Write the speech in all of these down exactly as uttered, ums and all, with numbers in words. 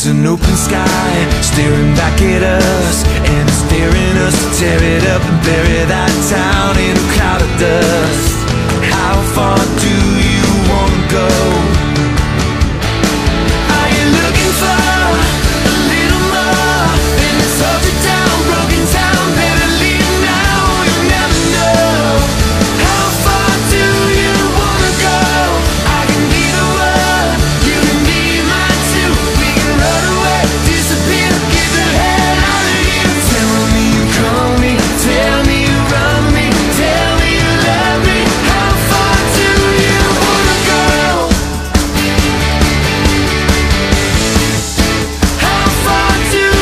There's an open sky staring back at us, and it's daring us to tear it up and bury that town in a cloud of dust. How far do you wanna go? Are you looking for a little more than this haunted town, broken town? Better leave now, you never know. How far do you wanna go? I can be the world, you can be mine too. We can run away, disappear, get the hell out of here. Tell me you call me, tell me you run me, tell me you love me. How far do you wanna go? How far do you wanna go?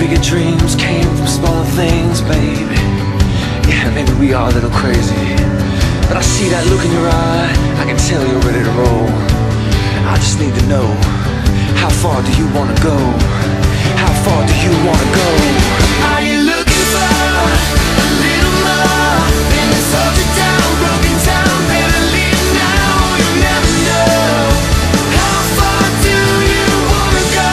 Bigger dreams came from smaller things, baby. Yeah, maybe we are a little crazy, but I see that look in your eye. I can tell you're ready to roll. I just need to know, how far do you wanna go? How far do you wanna go? Are you looking for a little more than this haunted town, broken town? Better leave now, you never know. How far do you wanna go?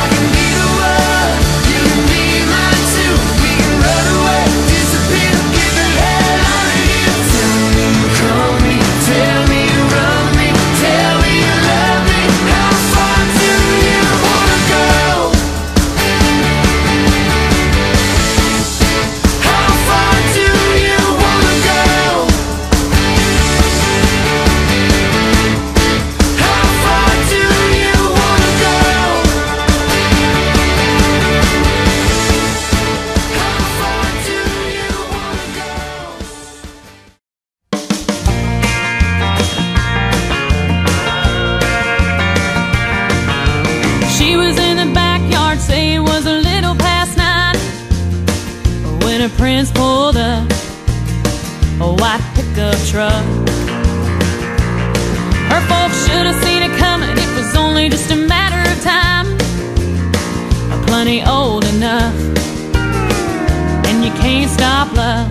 I can be the world, you can be mine too. We can run away, disappear, get the hell out of here. Tell me you call me, tell me you run me, tell me you love me. How far do you wanna go? How far do you wanna go? How far do you wanna go? How far do you wanna go? She was in the backyard, say it was a little past nine, when her prince pulled up, a white pickup truck. Her folks should have seen it coming, it was only just a matter of time. Plenty old enough, and you can't stop love.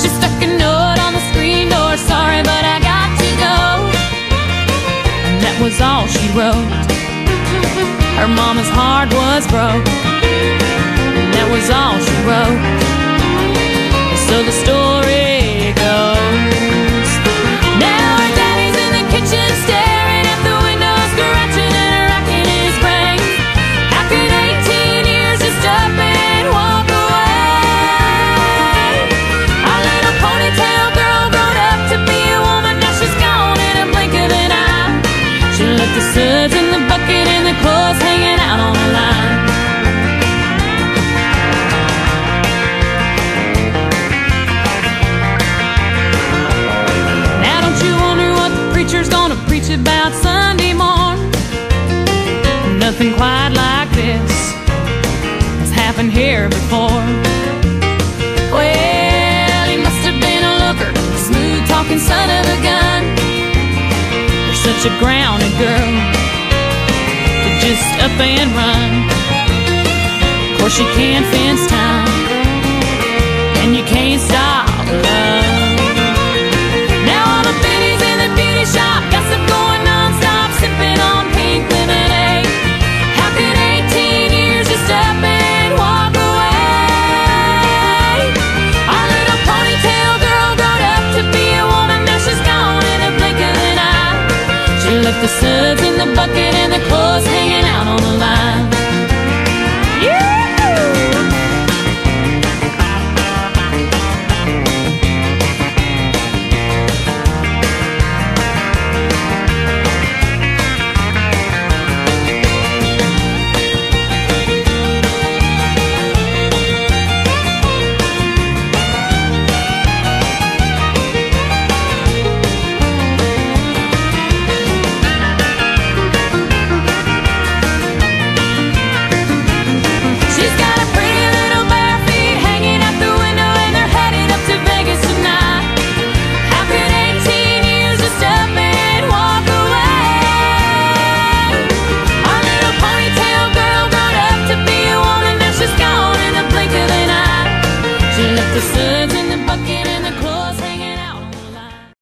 She stuck a note on the screen door, sorry but I got to go. And that was all she wrote. Her mama's heart was broke. And that was all she wrote. So the story goes. Now her daddy's in the kitchen staring at the windows, scratching and racking his brains. How could eighteen years just up and walk away? Our little ponytail girl grown up to be a woman, now she's gone in a blink of an eye. She left the suds in the bucket and the clothes hanging out on the line. Now don't you wonder what the preacher's gonna preach about Sunday morn? Nothing quite like this has happened here before. Well, he must have been a looker, a smooth talking son of a gun. You're such a grounded girl to just up and run. Of course you can't fence time, and you can't stop love. Now all the biddies in the beauty shop, gossip going nonstop, sipping on pink lemonade. How could eighteen years just up and walk away? Our little ponytail girl grown up to be a woman, now she's gone in a blink of an eye. She left the suds in the bucket.